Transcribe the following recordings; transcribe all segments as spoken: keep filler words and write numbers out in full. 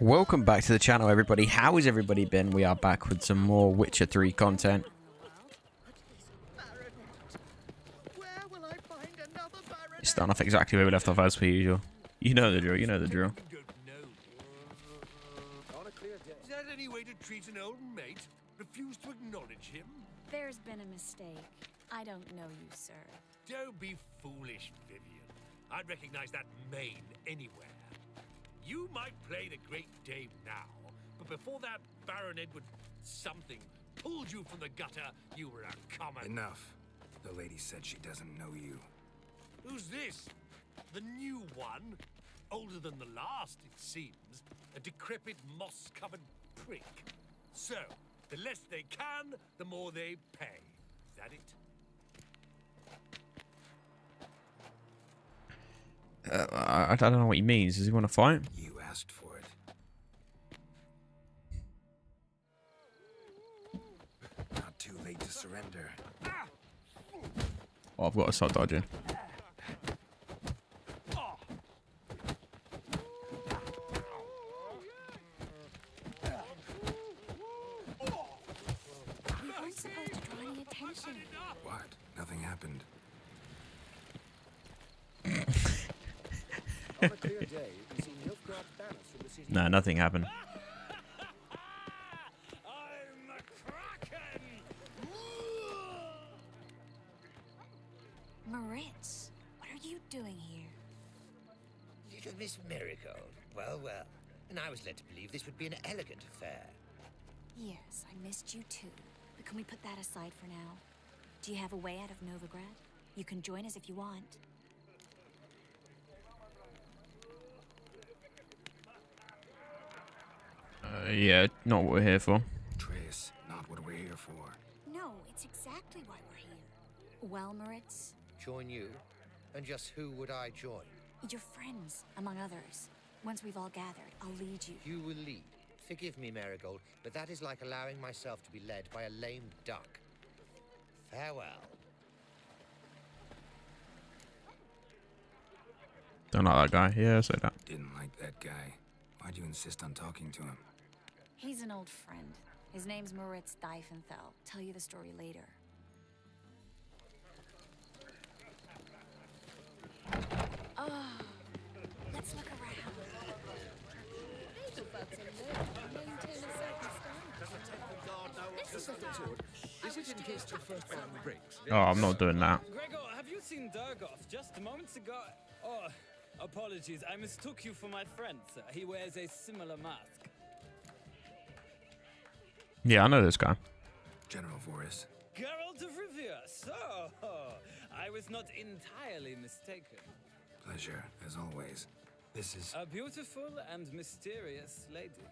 Welcome back to the channel, everybody. How has everybody been? We are back with some more Witcher three content. Starting off exactly where we left off as per usual. You know the drill, you know the drill. Is that any way to treat an old mate? Refuse to acknowledge him? There's been a mistake. I don't know you, sir. Don't be foolish, Vivian. I'd recognize that mane anywhere. You might play the great dame now, but before that Baron Edward something pulled you from the gutter, you were a common... Enough. The lady said she doesn't know you. Who's this? The new one? Older than the last, it seems. A decrepit, moss-covered prick. So, the less they can, the more they pay. Is that it? Uh, I, I don't know what he means. Does he want to fight? You asked for it. Not too late to surrender. Oh, I've got to start dodging. What? Nothing happened. No, nothing happened. I'm a Moritz, what are you doing here? Little Miss Marigold. Well, well. And I was led to believe this would be an elegant affair. Yes, I missed you too. But can we put that aside for now? Do you have a way out of Novigrad? You can join us if you want. Uh, yeah, not what we're here for. Trish, not what we're here for. No, it's exactly why we're here. Well, Moritz? Join you? And just who would I join? Your friends, among others. Once we've all gathered, I'll lead you. You will lead. Forgive me, Marigold, but that is like allowing myself to be led by a lame duck. Farewell. Don't like that guy. Yeah, I said that. Didn't like that guy. Why'd you insist on talking to him? He's an old friend. His name's Mortiz Diefenthal. Tell you the story later. Oh, let's look around. Oh, I'm not doing that. Gregor, have you seen Durgoff just moments ago? Oh, apologies. I mistook you for my friend, sir. He wears a similar mask. Yeah, I know this guy. General Voris. Geralt of Rivia. So, I was not entirely mistaken. Pleasure, as always. This is... a beautiful and mysterious lady.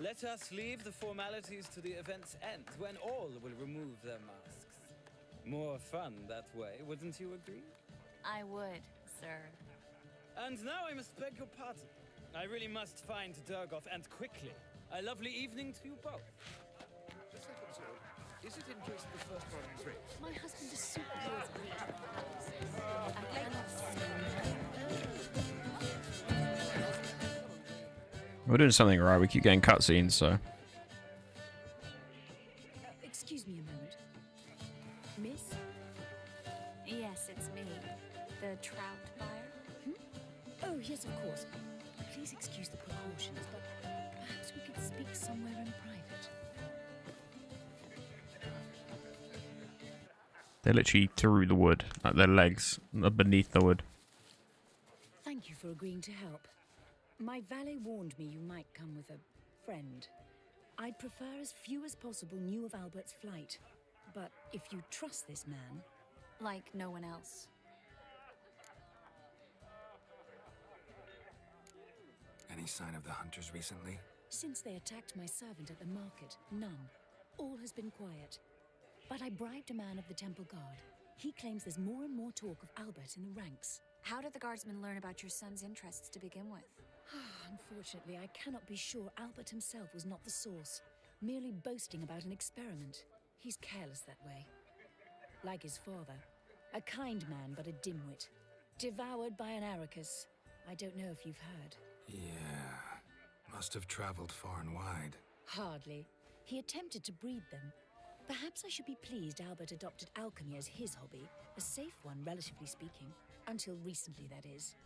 Let us leave the formalities to the event's end, when all will remove their masks. More fun that way, wouldn't you agree? I would, sir. And now I must beg your pardon. I really must find Durgoff, and quickly. A lovely evening to you both. Just like so, is it in case the first one is rich? My husband is super busy. We're doing something right. We keep getting cutscenes, so. Excuse me a moment, Miss. Yes, it's me, the trout buyer. Hmm? Oh yes, of course. Please excuse the precautions, but perhaps we could speak somewhere in private. They're literally through the wood, like their legs are beneath the wood. Thank you for agreeing to help. My valet warned me you might come with a friend. I'd prefer as few as possible knew of Albert's flight. But if you trust this man... like no one else. Any sign of the hunters recently? Since they attacked my servant at the market, none. All has been quiet. But I bribed a man of the temple guard. He claims there's more and more talk of Albert in the ranks. How did the guardsmen learn about your son's interests to begin with? Unfortunately, I cannot be sure Albert himself was not the source, merely boasting about an experiment. He's careless that way. Like his father, a kind man but a dimwit. Devoured by an Arachas. I don't know if you've heard. Yeah, Must have traveled far and wide. Hardly. He attempted to breed them. Perhaps I should be pleased Albert adopted alchemy as his hobby. A safe one, relatively speaking. Until recently, that is.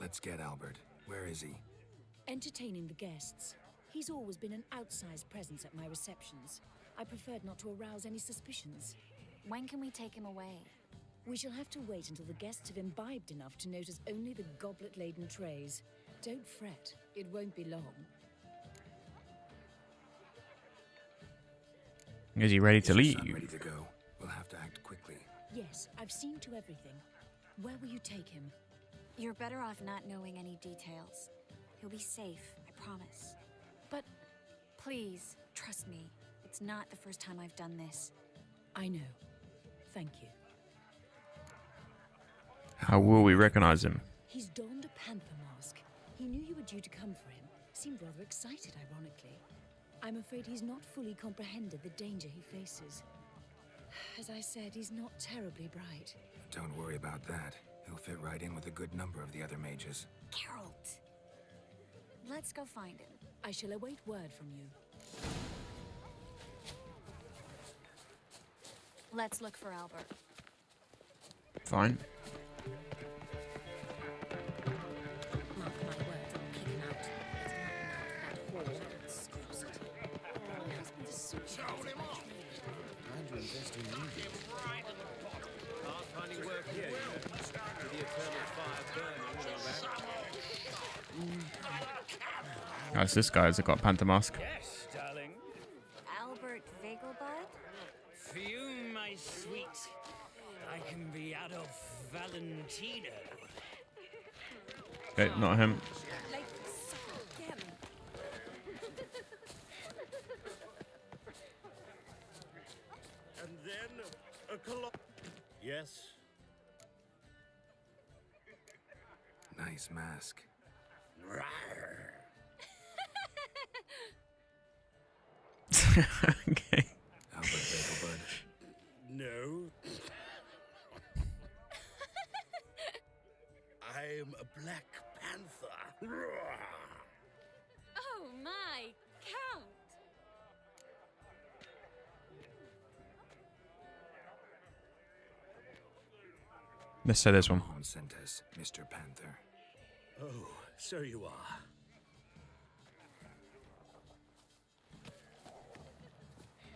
Let's get Albert. Where is he? Entertaining the guests. He's always been an outsized presence at my receptions. I preferred not to arouse any suspicions. When can we take him away? We shall have to wait until the guests have imbibed enough to notice only the goblet-laden trays. Don't fret. It won't be long. Is he ready to leave? I'm ready to go. We'll have to act quickly. Yes, I've seen to everything. Where will you take him? You're better off not knowing any details. He'll be safe, I promise. But please, trust me. It's not the first time I've done this. I know. Thank you. How will we recognize him? He's donned a panther mask. He knew you were due to come for him. Seemed rather excited, ironically. I'm afraid he's not fully comprehended the danger he faces. As I said, he's not terribly bright. Don't worry about that. He'll fit right in with a good number of the other mages. Geralt! Let's go find him. I shall await word from you. Let's look for Albert. Fine. Oh, it's this guy. Has it got a panther mask? Yes, darling. Albert Vagelbud? Fume, my sweet. I can be Adolf Valentino. Okay, not him. And then a clock. Yes. Nice mask. Okay. Albert No. I'm a black panther. Oh my, Count. Let's say this one. Sent us, Mister Panther. Oh, so you are.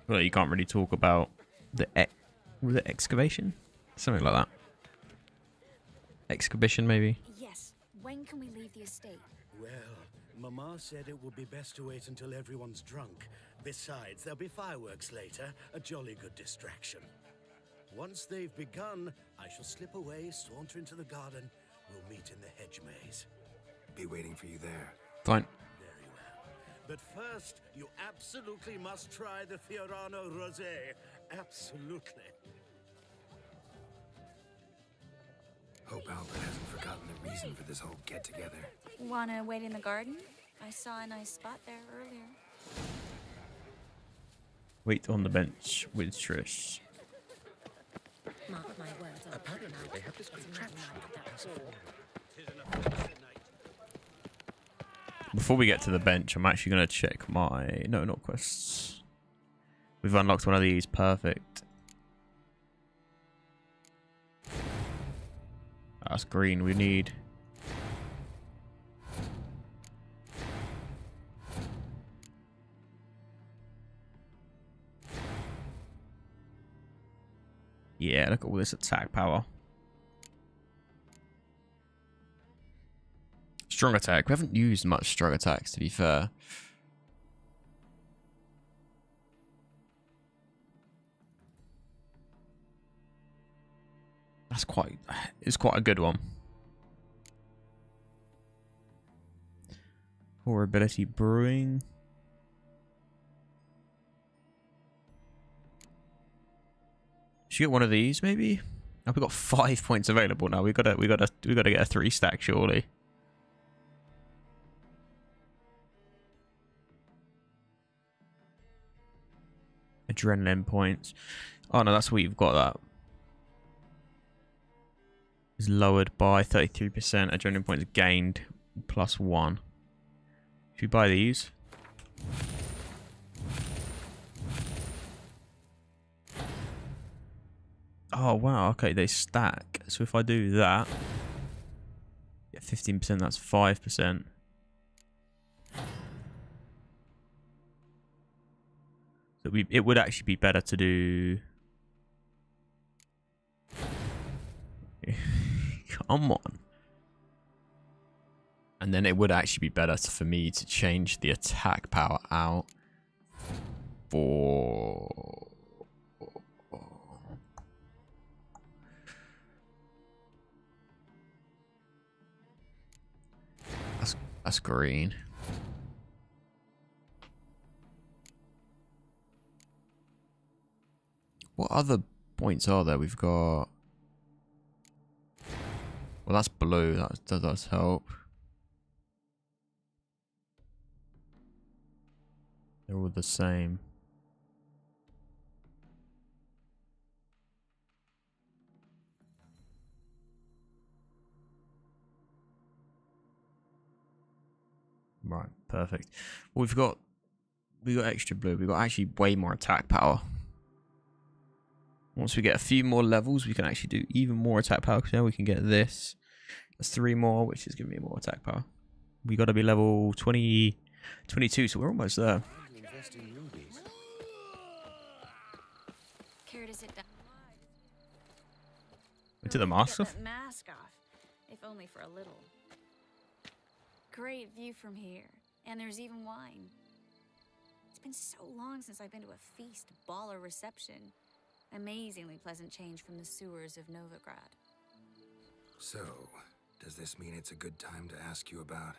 Well, you can't really talk about the ex the excavation, something like that. Exhibition, maybe. Yes. When can we leave the estate? Well, Mama said it would be best to wait until everyone's drunk. Besides, there'll be fireworks later, a jolly good distraction. Once they've begun, I shall slip away, saunter into the garden. We'll meet in the hedge maze. Be waiting for you there. Fine. Very well. But first, you absolutely must try the Fiorano Rosé. Absolutely. Hope Albert hasn't forgotten the reason for this whole get-together. Wanna wait in the garden? I saw a nice spot there earlier. Wait on the bench with Trish. Mark my words. Apparently they have this contraption. Before we get to the bench, I'm actually going to check my... No, not quests. We've unlocked one of these. Perfect. That's green we need. Yeah, look at all this attack power. Strong attack. We haven't used much strong attacks, to be fair. That's quite... It's quite a good one. Or ability brewing... Should you get one of these, maybe? Oh, we've got five points available now. We've got to, we got to, we got to get a three stack, surely. Adrenaline points. Oh no, that's what you've got. That is lowered by thirty-three percent. Adrenaline points gained plus one. Should we buy these? Oh, wow. Okay, they stack. So if I do that, yeah, fifteen percent, that's five percent. So we, it would actually be better to do... Come on. And then it would actually be better for me to change the attack power out for... That's, that's green. What other points are there? We've got... Well, that's blue. That does us help. They're all the same. Right, perfect. Well, we've got we've got extra blue. We've got actually way more attack power. Once we get a few more levels, we can actually do even more attack power, because now we can get this. That's three more, which is giving me more attack power. We got to be level twenty, twenty-two, so we're almost there. We took the mask off. Mask off, if only for a little. Great view from here, and there's even wine. It's been so long since I've been to a feast, ball, or reception. Amazingly pleasant change from the sewers of Novigrad. So, does this mean it's a good time to ask you about?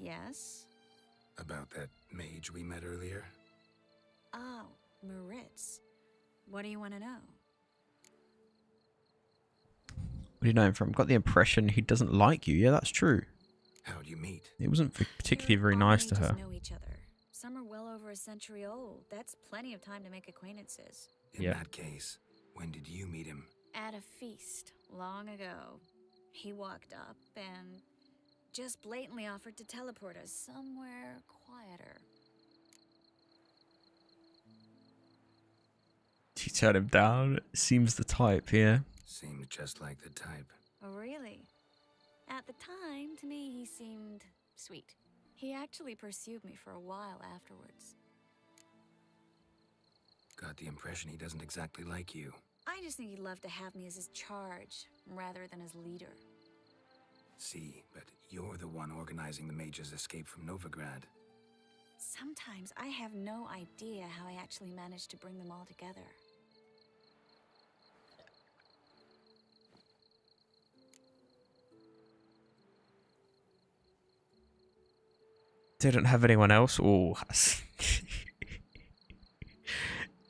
Yes. About that mage we met earlier? Oh, Moritz. What do you want to know? What do you know him from? Got the impression he doesn't like you. Yeah, that's true. How'd you meet? It wasn't particularly very nice to her. Know each other. Some are well over a century old. That's plenty of time to make acquaintances. In yeah. that case, when did you meet him? At a feast, long ago. He walked up and just blatantly offered to teleport us somewhere quieter. She turned him down. Seems the type, yeah. Seems just like the type. Oh, really? At the time, to me, he seemed sweet. He actually pursued me for a while afterwards. Got the impression he doesn't exactly like you. I just think he'd love to have me as his charge, rather than his leader. See, but you're the one organizing the mage's escape from Novigrad. Sometimes I have no idea how I actually managed to bring them all together. Didn't have anyone else? Oh,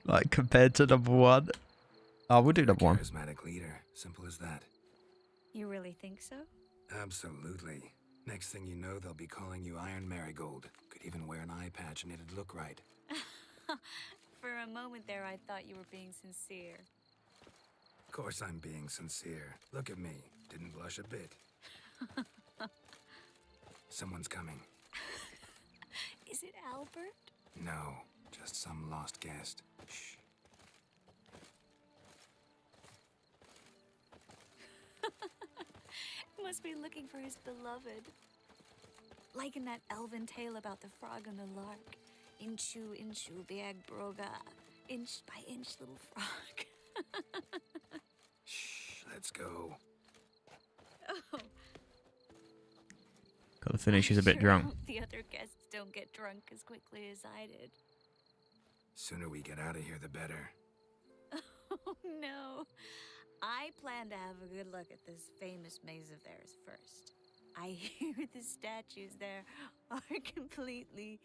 like compared to number one. Oh, we'll do number one. Charismatic leader, simple as that. You really think so? Absolutely. Next thing you know, they'll be calling you Iron Marigold. Could even wear an eye patch and it'd look right. For a moment there, I thought you were being sincere. Of course I'm being sincere. Look at me. Didn't blush a bit. Someone's coming. Is it Albert? No. Just some lost guest. Shh. Must be looking for his beloved. Like in that elven tale about the frog and the lark. Inchu, inchu, biag broga. Inch by inch, little frog. Shh, let's go. Oh. Got the finish, he's a bit sure drunk. The other guests don't get drunk as quickly as I did. Sooner we get out of here, the better. Oh, no. I plan to have a good look at this famous maze of theirs first. I hear the statues there are completely,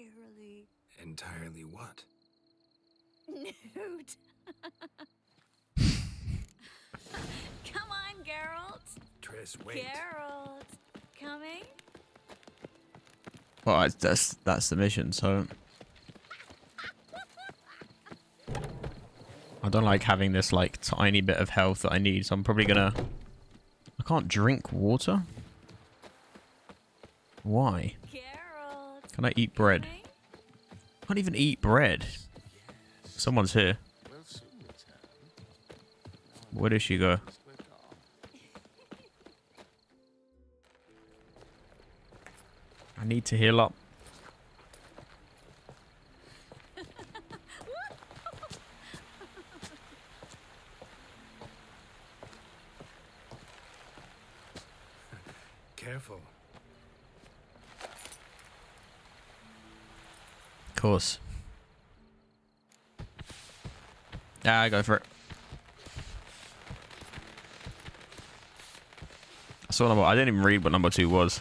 entirely... Entirely what? Nude. Come on, Geralt. Trish, wait. Geralt, coming? Well, it's, that's, that's the mission, so... I don't like having this, like, tiny bit of health that I need, so I'm probably gonna... I can't drink water? Why? Can I eat bread? I can't even eat bread. Someone's here. Where did she go? I need to heal up. Careful. Of course. Yeah, I go for it. I saw number. I didn't even read what number two was.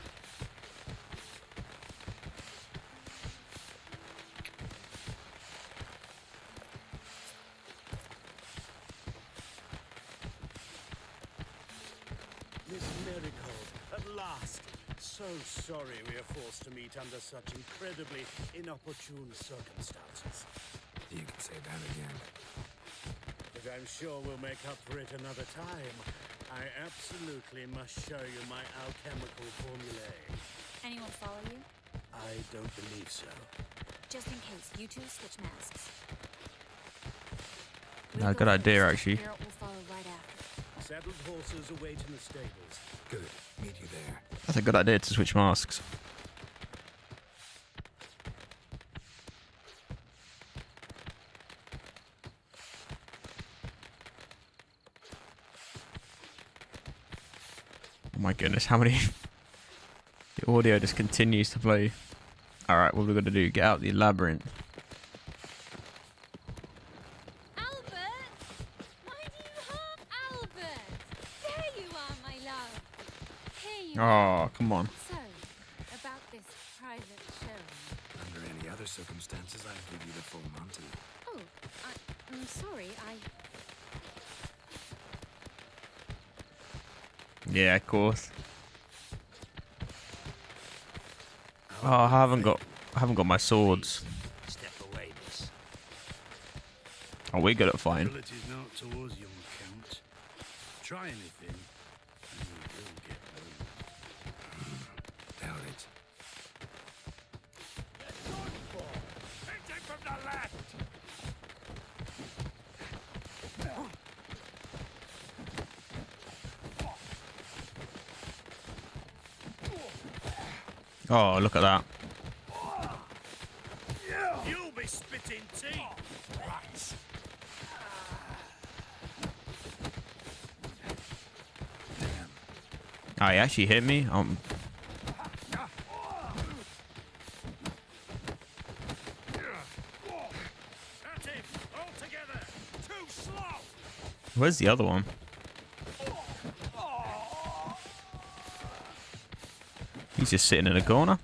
Such incredibly inopportune circumstances. You can say that again. But I'm sure we'll make up for it another time. I absolutely must show you my alchemical formulae. Anyone follow you? I don't believe so. Just in case, you two switch masks. No, good idea, actually. Geralt will follow right after. Saddled horses await in the stables. Good. Meet you there. That's a good idea to switch masks. My goodness, how many? The audio just continues to play. Alright, what are we going to do? Get out the labyrinth. Albert! Why do you have Albert? There you are, my love. Here you are. Oh, come on. So, about this private show. Under any other circumstances, I'd give you the full Monty. Oh, I, I'm sorry, I... Yeah, of course. Oh, I haven't got, I haven't got my swords. Oh, we're good at fighting. Try anything. Doubt it. From the left. Oh, look at that. You'll be spitting tea. Right. Oh, he actually hit me? Um. Where's the other one? He's just sitting in a corner.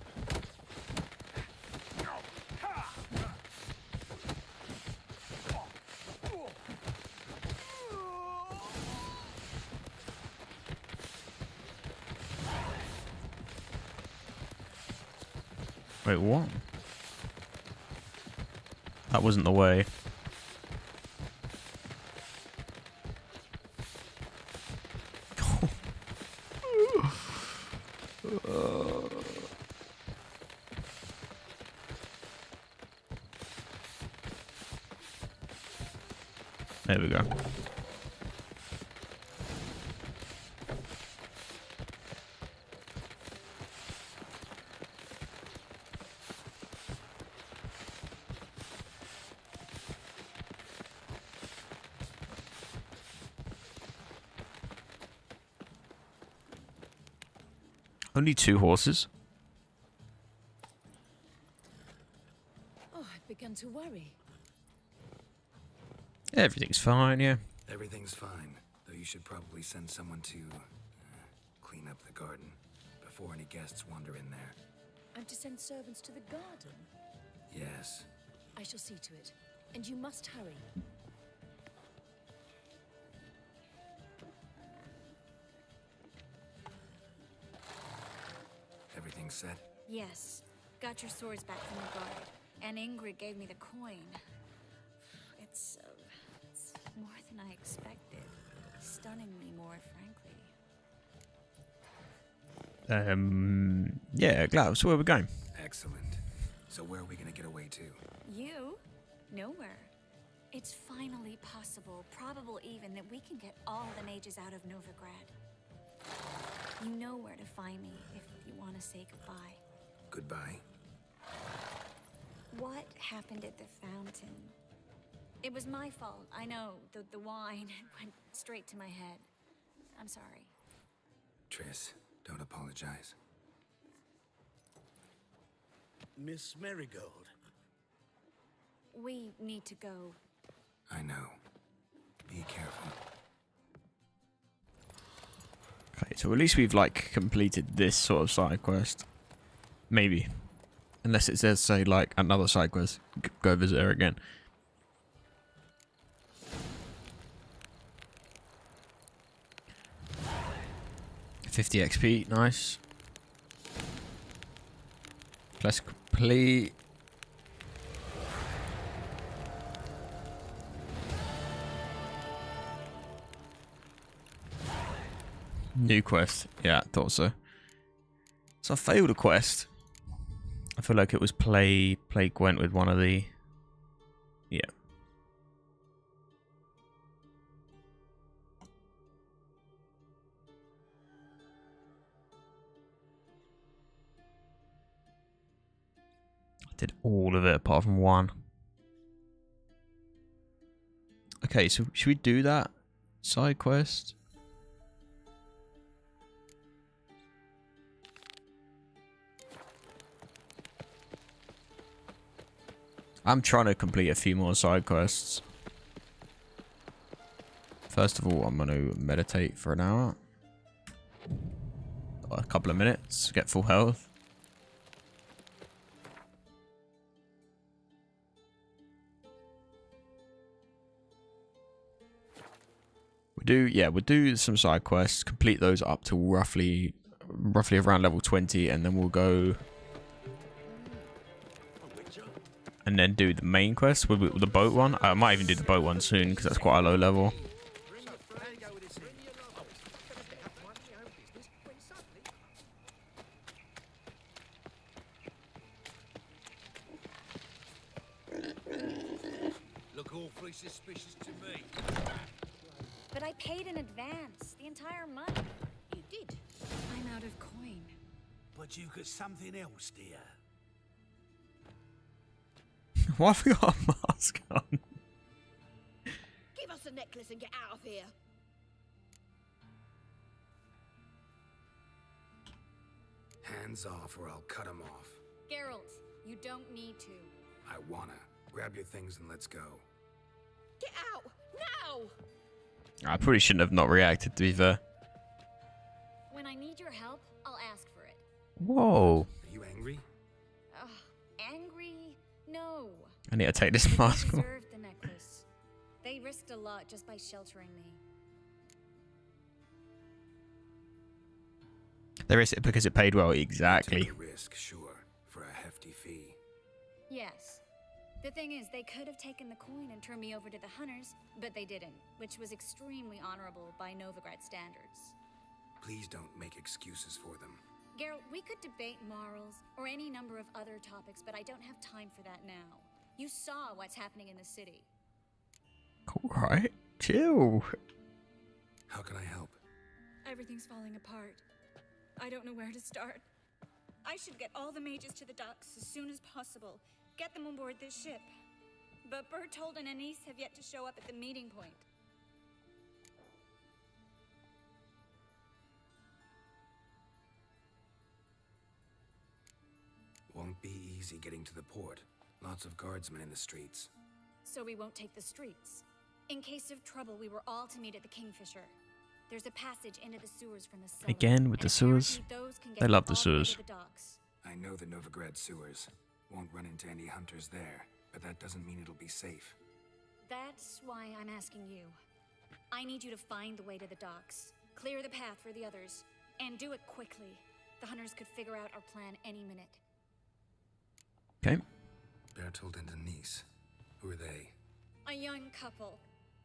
Wait, what? That wasn't the way. There we go. Only two horses. Oh, I've begun to worry. Everything's fine, yeah. Everything's fine, though you should probably send someone to uh, clean up the garden before any guests wander in there. I'm to send servants to the garden? Yes. I shall see to it, and you must hurry. Everything set? Yes. Got your swords back from the guard, and Ingrid gave me the coin. It's... Uh, more than I expected. Stunningly more, frankly. Um, yeah, glad. So where we're going? Excellent. So where are we going to get away to? You? Nowhere. It's finally possible, probable even, that we can get all the mages out of Novigrad. You know where to find me if you want to say goodbye. Goodbye. What happened at the fountain? It was my fault. I know. The, the wine went straight to my head. I'm sorry. Triss, don't apologize. Miss Marigold. We need to go. I know. Be careful. Okay, so at least we've, like, completed this sort of side quest. Maybe. Unless it says, say, like, another side quest. Go visit her again. fifty X P, nice. Let's complete. New quest. Yeah, I thought so. So I failed a quest. I feel like it was play play Gwent with one of the... Yeah. I did all of it apart from one. Okay, so should we do that side quest? I'm trying to complete a few more side quests. First of all, I'm going to meditate for an hour. A couple of minutes to get full health. We do, yeah, we'll do some side quests, complete those up to roughly, roughly around level twenty, and then we'll go... And then do the main quest with, with the boat one. I might even do the boat one soon because that's quite a low level. Look awfully suspicious to me. But I paid in advance the entire month. You did. I'm out of coin. But you've got something else, dear. Why have we got a mask on? Give us a necklace and get out of here. Hands off or I'll cut him off. Geralt, you don't need to. I wanna. Grab your things and let's go. Get out! Now! I probably shouldn't have not reacted, to be fair. When I need your help, I'll ask for it. Whoa. Are you angry? Ugh, angry? No. I need to take this mask off. The necklace. They risked a lot just by sheltering me. They risked it because it paid well, exactly. Took a risk, sure, for a hefty fee. Yes. The thing is, they could have taken the coin and turned me over to the hunters, but they didn't, which was extremely honorable by Novigrad standards. Please don't make excuses for them. Geralt, we could debate morals or any number of other topics, but I don't have time for that now. You saw what's happening in the city. Alright, chill. How can I help? Everything's falling apart. I don't know where to start. I should get all the mages to the docks as soon as possible. Get them on board this ship. But Bertold and Anise have yet to show up at the meeting point. Won't be easy getting to the port. Lots of guardsmen in the streets. So we won't take the streets. In case of trouble, we were all to meet at the Kingfisher. There's a passage into the sewers from the cellar. Again with the sewers? They love the sewers. The I know the Novigrad sewers. Won't run into any hunters there, but that doesn't mean it'll be safe. That's why I'm asking you. I need you to find the way to the docks. Clear the path for the others. And do it quickly. The hunters could figure out our plan any minute. Okay. Bertold and Denise. Who are they? A young couple.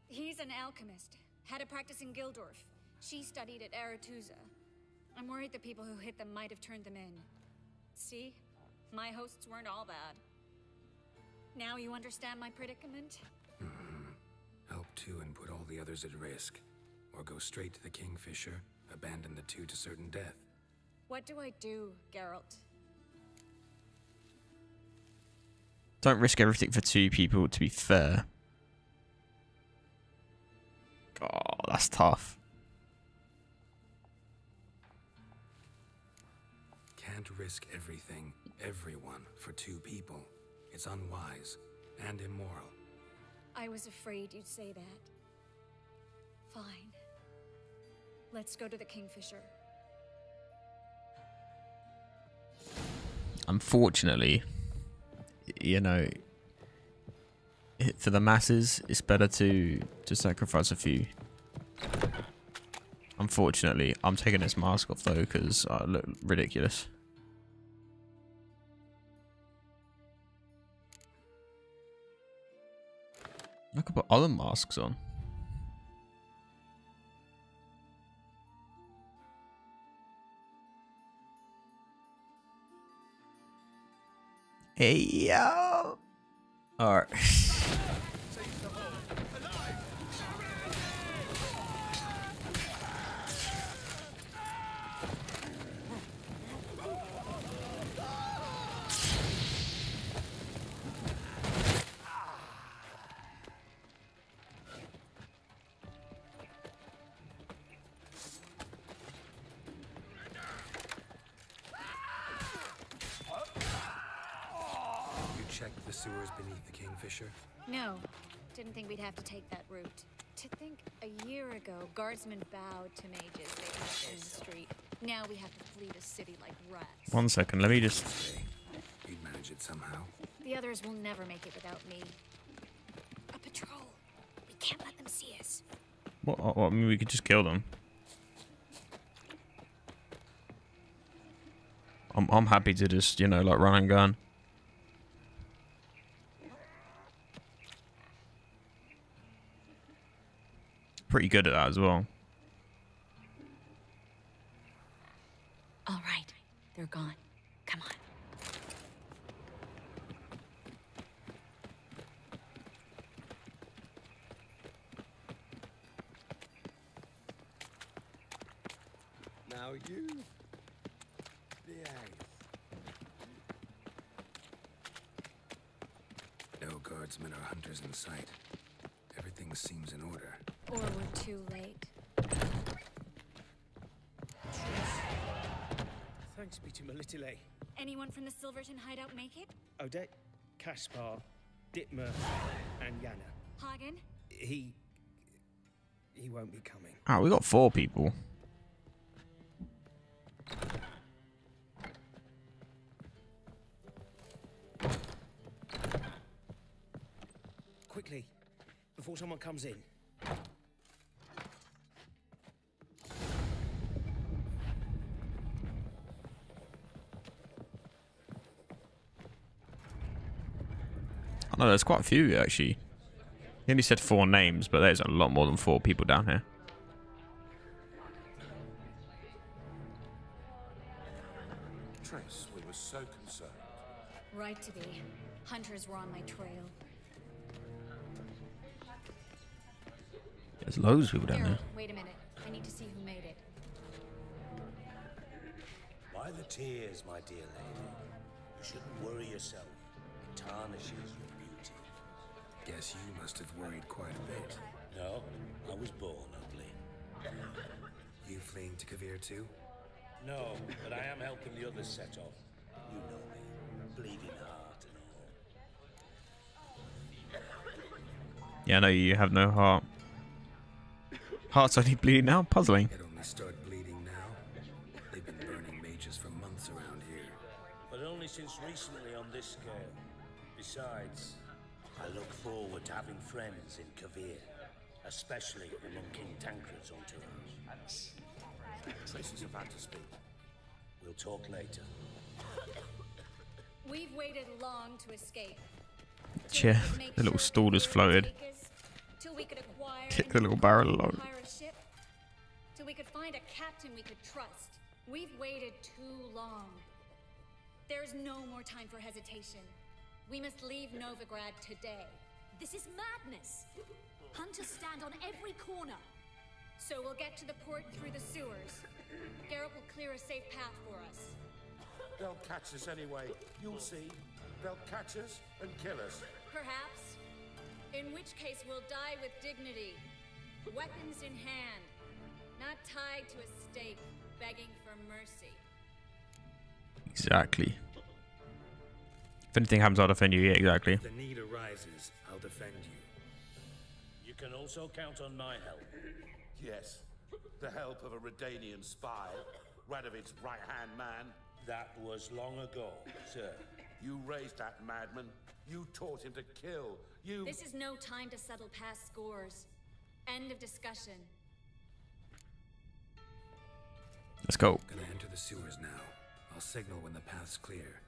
He's an alchemist. Had a practice in Gildorf. She studied at Eratusa. I'm worried the people who hit them might have turned them in. See? My hosts weren't all bad. Now you understand my predicament? Mm-hmm. Help two and put all the others at risk. Or go straight to the Kingfisher, abandon the two to certain death. What do I do, Geralt? Don't risk everything for two people, to be fair. God, that's tough. Can't risk everything, everyone, for two people. It's unwise and immoral. I was afraid you'd say that. Fine. Let's go to the Kingfisher. Unfortunately, you know, for the masses, it's better to, to sacrifice a few. Unfortunately, I'm taking this mask off though because I look ridiculous. I could put other masks on. Hey yo! Alright. To take that route. To think a year ago, guardsmen bowed to mages they met in the street. Now we have to flee the city like rats. One second, let me just... You'd manage it somehow. The others will never make it without me. A patrol. We can't let them see us. What? Well, I mean, we could just kill them. I'm, I'm happy to just, you know, like run and gun. Pretty good at that as well. All right, they're gone. Come on. Now you, the ice. No guardsmen or hunters in sight. Everything seems in order. Or we're too late. Thanks be to Militole. Anyone from the Silverton hideout make it? Odette, Caspar, Ditmer, and Yana. Hagen? He... he won't be coming. Ah, oh, we got four people. Quickly, before someone comes in. No, there's quite a few actually. He only said four names, but there's a lot more than four people down here. Trish, we were so concerned. Right to be. Hunters were on my trail. There's loads of people down there. Wait a minute. I need to see who made it. By the tears, my dear lady. You shouldn't worry yourself. It tarnishes you. Guess you must have worried quite a bit. No, I was born ugly. You fleeing to Kavir too? No, but I am helping the others set off. You know me, bleeding heart and all. Yeah, no, you have no heart. Heart's only bleeding now. Puzzling. It only started bleeding now. They've been burning mages for months around here, but only since recently on this scale. Besides. I look forward to having friends in Kavir, especially among King Tancred's entourage. Trish is about to speak. We'll talk later. We've waited long to escape. Yeah, the little stall has floated. Kick the little barrel along. Till we could find a captain we could trust. We've waited too long. There's no more time for hesitation. We must leave Novigrad today. This is madness! Hunters stand on every corner. So we'll get to the port through the sewers. Geralt will clear a safe path for us. They'll catch us anyway. You'll see. They'll catch us and kill us. Perhaps. In which case we'll die with dignity. Weapons in hand. Not tied to a stake, begging for mercy. Exactly. If anything happens, I'll defend you. Yeah, exactly. If the need arises, I'll defend you. You can also count on my help. Yes. The help of a Redanian spy. Radovid's right-hand man. That was long ago, sir. You raised that madman. You taught him to kill. You... This is no time to settle past scores. End of discussion. Let's go. I'm gonna enter the sewers now. I'll signal when the path's clear.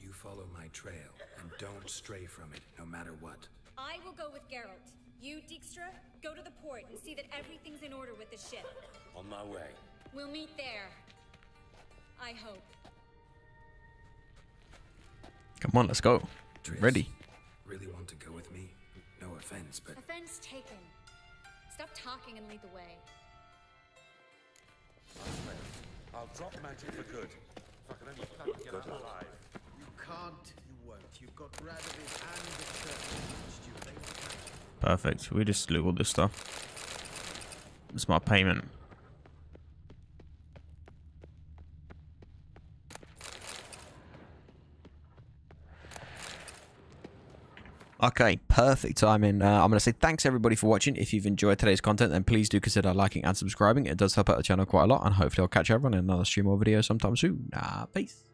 You follow my trail, and don't stray from it, no matter what. I will go with Geralt. You, Dijkstra, go to the port and see that everything's in order with the ship. On my way. We'll meet there. I hope. Come on, let's go. Trish, ready. Really want to go with me? No offense, but... Offense taken. Stop talking and lead the way. I'll drop magic for good. If I can only plan to get out alive. You can't, you won't. You've got Radovid and the church. Perfect. We just loot all this stuff. It's my payment. Okay, perfect timing. Uh, I'm going to say thanks everybody for watching. If you've enjoyed today's content, then please do consider liking and subscribing. It does help out the channel quite a lot, and hopefully I'll catch everyone in another stream or video sometime soon. Uh, peace.